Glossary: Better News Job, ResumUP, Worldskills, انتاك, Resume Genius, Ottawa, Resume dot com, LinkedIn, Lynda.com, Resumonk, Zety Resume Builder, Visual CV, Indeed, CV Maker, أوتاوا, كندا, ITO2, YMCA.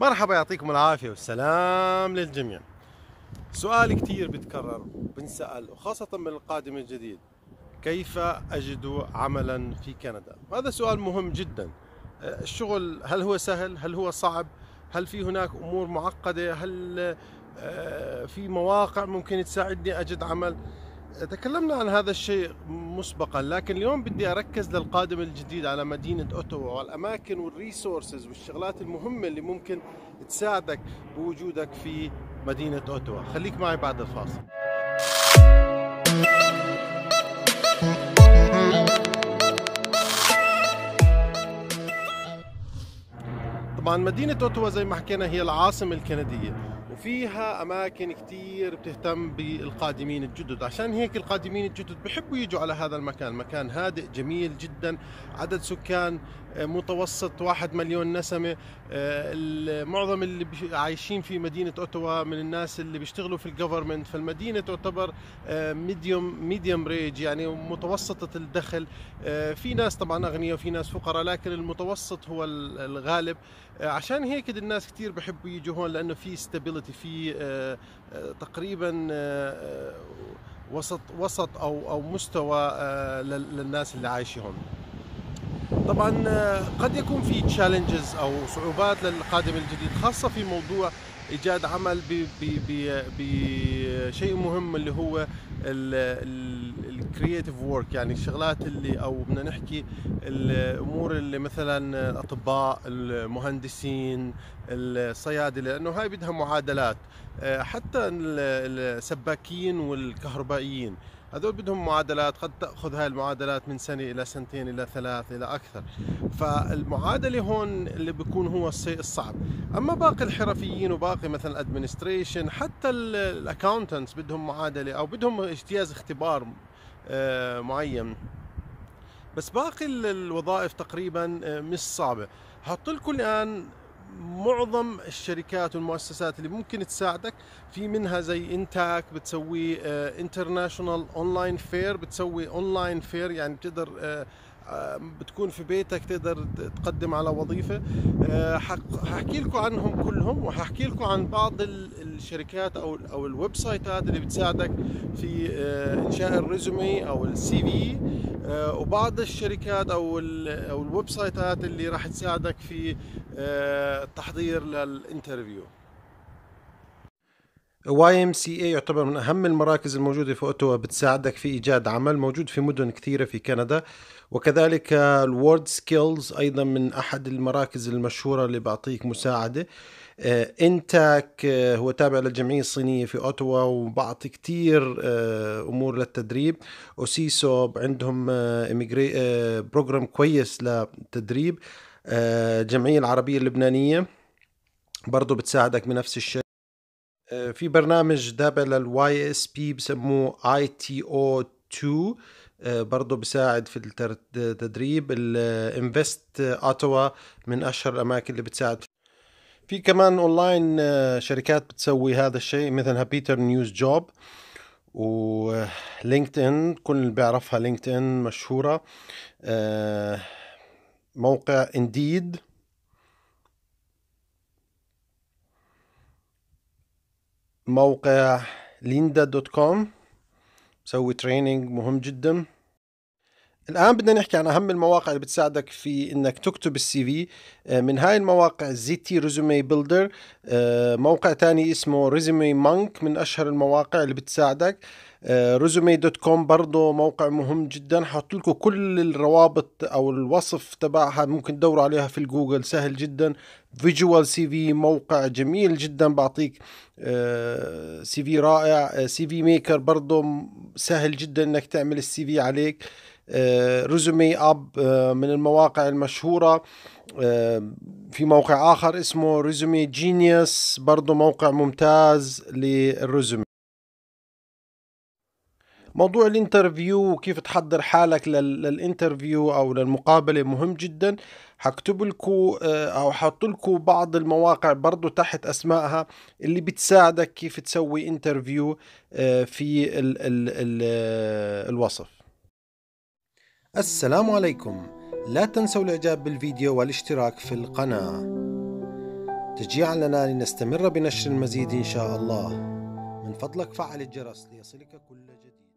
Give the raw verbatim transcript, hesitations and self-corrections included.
مرحبا، يعطيكم العافية والسلام للجميع. سؤال كثير بيتكرر بنسأل، وخاصة من القادم الجديد، كيف أجد عملا في كندا؟ هذا سؤال مهم جدا. الشغل هل هو سهل؟ هل هو صعب؟ هل في هناك أمور معقدة؟ هل في مواقع ممكن تساعدني أجد عمل؟ تكلمنا عن هذا الشيء مسبقا، لكن اليوم بدي أركز للقادم الجديد على مدينة أوتاوا والأماكن والريسورسز والشغلات المهمة اللي ممكن تساعدك بوجودك في مدينة أوتاوا. خليك معي بعد الفاصل. طبعا مدينة أوتاوا زي ما حكينا هي العاصمة الكندية، فيها أماكن كتير بتهتم بالقادمين الجدد، عشان هيك القادمين الجدد بحبوا يجوا على هذا المكان. مكان هادئ جميل جدا، عدد سكان متوسط واحد مليون نسمة. معظم اللي عايشين في مدينة أوتاوا من الناس اللي بيشتغلوا في الجوفرمنت، فالمدينة تعتبر ميديوم ميديوم ريج، يعني متوسطة الدخل. في ناس طبعا أغنياء وفي ناس فقراء، لكن المتوسط هو الغالب. عشان هيك الناس كتير بحبوا يجوا هون، لأنه في استابيليتي، في تقريبا وسط وسط أو أو مستوى للناس اللي عايشين هون. طبعا قد يكون في تشالنجز أو صعوبات للقادم الجديد، خاصة في موضوع إيجاد عمل بشيء مهم اللي هو الكرييتيف وورك، يعني الشغلات اللي أو بدنا نحكي الأمور اللي مثلا الأطباء، المهندسين، الصيادلة، لأنه هاي بدها معادلات. حتى السباكين والكهربائيين هذول بدهم معادلات، قد تأخذ هاي المعادلات من سنة إلى سنتين إلى ثلاث إلى أكثر. فالمعادلة هون اللي بيكون هو الشيء الصعب. أما باقي الحرفيين وباقي مثلا الأدمنستريشن، حتى الأكاونتنتس بدهم معادلة أو بدهم اجتياز اختبار معين، بس باقي الوظائف تقريبا مش صعبة. هحط لكم الآن معظم الشركات والمؤسسات اللي ممكن تساعدك، في منها زي انتاك بتسوي انترناشونال اونلاين فير، بتسوي اونلاين فير يعني بتقدر بتكون في بيتك تقدر تقدم على وظيفة. هحكي لكم عنهم كلهم، وهحكي لكم عن بعض الشركات او او الويب سايتات اللي بتساعدك في انشاء الريزومي او السي في، وبعض الشركات او او الويب سايتات اللي راح تساعدك في التحضير للانترفيو. واي إم سي إيه يعتبر من أهم المراكز الموجودة في أوتاوا، بتساعدك في إيجاد عمل، موجود في مدن كثيرة في كندا. وكذلك الوورد سكيلز أيضا من أحد المراكز المشهورة اللي بعطيك مساعدة. إنتاك هو تابع للجمعية الصينية في أوتاوا وبعطي كتير أمور للتدريب. وسيسو عندهم بروجرام كويس للتدريب. الجمعية العربية اللبنانية برضو بتساعدك بنفس الشيء. في برنامج تابع للواي اس بي بسموه آي تي أو تو برضه بساعد في التدريب. الانفست اوتاوا من اشهر الاماكن اللي بتساعد. في كمان اونلاين شركات بتسوي هذا الشيء مثلها بيتر نيوز جوب ولينكد ان، كل اللي بيعرفها لينكد ان مشهوره. موقع انديد، موقع ليندا دوت كوم بسوي تريننج مهم جدا. الآن بدنا نحكي عن أهم المواقع اللي بتساعدك في إنك تكتب السي في. من هاي المواقع زيتي ريزومي بيلدر، موقع تاني اسمه ريزومي مونك من أشهر المواقع اللي بتساعدك. ريزومي دوت كوم برضه موقع مهم جدا، حط لكم كل الروابط أو الوصف تبعها، ممكن تدوروا عليها في الجوجل، سهل جدا. فيجوال سي في موقع جميل جدا، بعطيك سي في رائع. سي في ميكر برضه سهل جدا إنك تعمل السي في عليك. ريزومي اب من المواقع المشهورة. في موقع آخر اسمه ريزومي جينيوس، برضو موقع ممتاز للريزومي. موضوع الانترفيو وكيف تحضر حالك للانترفيو او للمقابله مهم جدا. هكتب لكم او حط لكم بعض المواقع برضو تحت اسمائها اللي بتساعدك كيف تسوي انترفيو في ال ال ال الوصف. السلام عليكم، لا تنسوا الاعجاب بالفيديو والاشتراك في القناة. تشجيعا لنا لنستمر بنشر المزيد إن شاء الله. من فضلك فعل الجرس ليصلك كل جديد.